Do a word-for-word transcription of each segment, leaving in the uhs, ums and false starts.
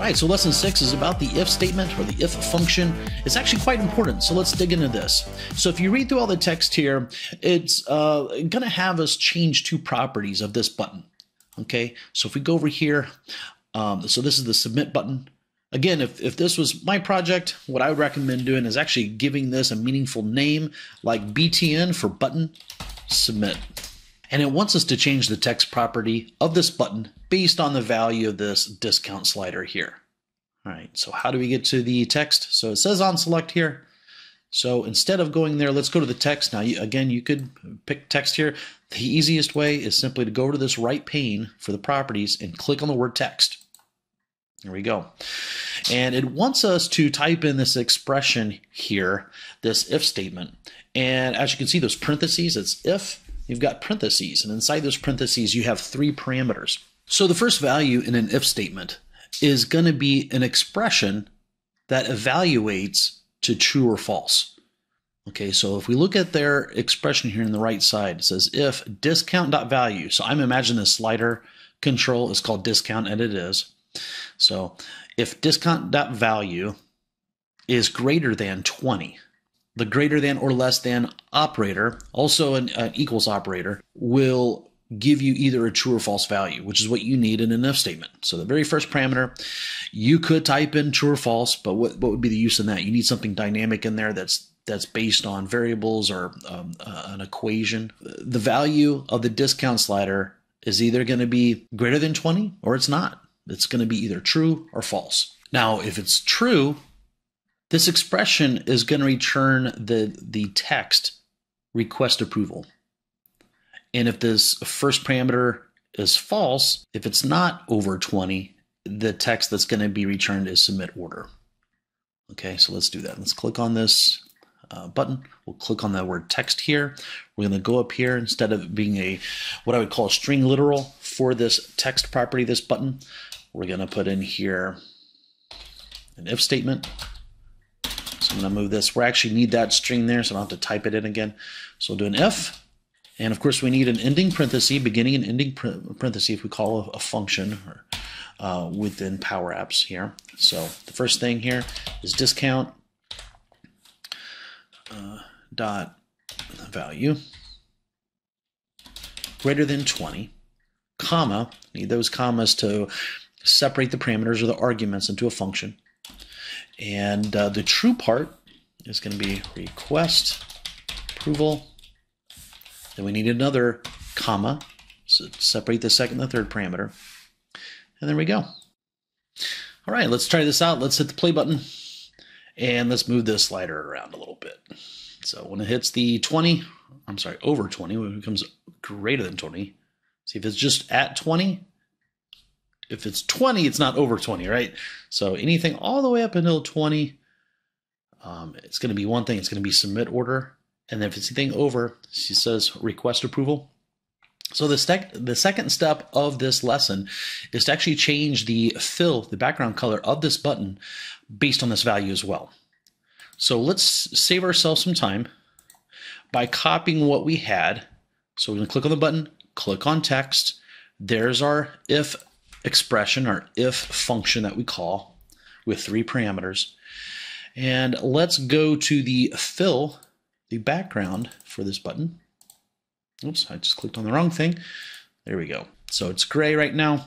Alright, so lesson six is about the if statement or the if function. It's actually quite important, so let's dig into this. So if you read through all the text here, it's uh, going to have us change two properties of this button. Okay, so if we go over here, um, so this is the submit button. Again, if, if this was my project, what I would recommend doing is actually giving this a meaningful name like B T N for button submit. And it wants us to change the text property of this button based on the value of this discount slider here. All right, so how do we get to the text? So it says on select here. So instead of going there, let's go to the text. Now, you, again, you could pick text here. The easiest way is simply to go to this right pane for the properties and click on the word text. There we go. And it wants us to type in this expression here, this if statement. And as you can see, those parentheses, it's if, you've got parentheses, and inside those parentheses, you have three parameters. So the first value in an if statement is going to be an expression that evaluates to true or false. Okay, so if we look at their expression here on the right side, it says if discount.value. So I'm imagining this slider control is called discount, and it is. So if discount.value is greater than twenty, the greater than or less than operator, also an, an equals operator, will give you either a true or false value, which is what you need in an if statement. So the very first parameter, you could type in true or false, but what, what would be the use in that? You need something dynamic in there that's that's based on variables or um, uh, an equation. The value of the discount slider is either going to be greater than twenty or it's not. It's going to be either true or false. Now, if it's true, this expression is going to return the, the text request approval. And if this first parameter is false, if it's not over twenty, the text that's going to be returned is submit order. Okay, so let's do that. Let's click on this uh, button. We'll click on that word text here. We're going to go up here. Instead of being a what I would call a string literal for this text property, this button, we're going to put in here an if statement. So I'm going to move this. We actually need that string there, so I don't have to type it in again. So we'll do an if. And of course, we need an ending parenthesis, beginning and ending parenthesis, if we call a function or, uh, within Power Apps here. So the first thing here is discount uh, dot value greater than twenty, comma. Need those commas to separate the parameters or the arguments into a function. And uh, the true part is going to be request approval. Then we need another comma, so separate the second and the third parameter. And there we go. All right, let's try this out. Let's hit the play button, and let's move this slider around a little bit. So when it hits the twenty, I'm sorry, over twenty, when it becomes greater than twenty, see if it's just at twenty. If it's twenty, it's not over twenty, right? So anything all the way up until twenty, um, it's going to be one thing. It's going to be submit order. And if it's anything over, she says request approval. So the, sec the second step of this lesson is to actually change the fill, the background color of this button based on this value as well. So let's save ourselves some time by copying what we had. So we're going to click on the button, click on text. There's our if expression, our if function that we call with three parameters. And let's go to the fill, the background for this button. Oops, I just clicked on the wrong thing. There we go. So it's gray right now.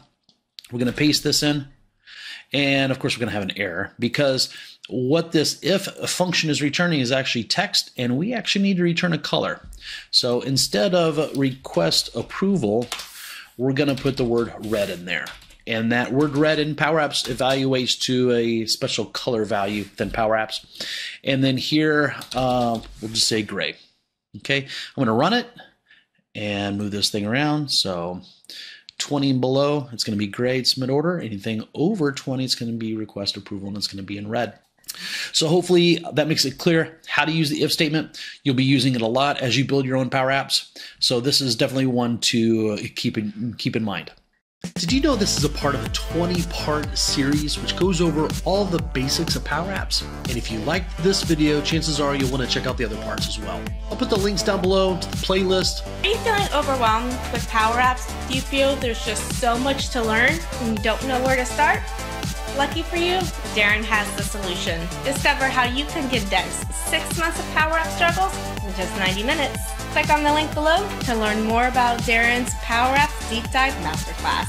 We're going to paste this in. And of course, we're going to have an error because what this if function is returning is actually text, and we actually need to return a color. So instead of request approval, we're going to put the word red in there. And that word red in Power Apps evaluates to a special color value within Power Apps. And then here, uh, we'll just say gray. Okay, I'm going to run it and move this thing around. So twenty and below, it's going to be gray, submit order. Anything over twenty, it's going to be request approval, and it's going to be in red. So hopefully that makes it clear how to use the if statement. You'll be using it a lot as you build your own Power Apps. So this is definitely one to keep in, keep in mind. Did you know this is a part of a twenty part series which goes over all the basics of Power Apps? And if you liked this video, chances are you'll want to check out the other parts as well. I'll put the links down below to the playlist. Are you feeling overwhelmed with Power Apps? Do you feel there's just so much to learn and you don't know where to start? Lucky for you, Darren has the solution. Discover how you can condense six months of Power Apps struggles in just ninety minutes. Click on the link below to learn more about Darren's Power Apps Deep Dive Masterclass.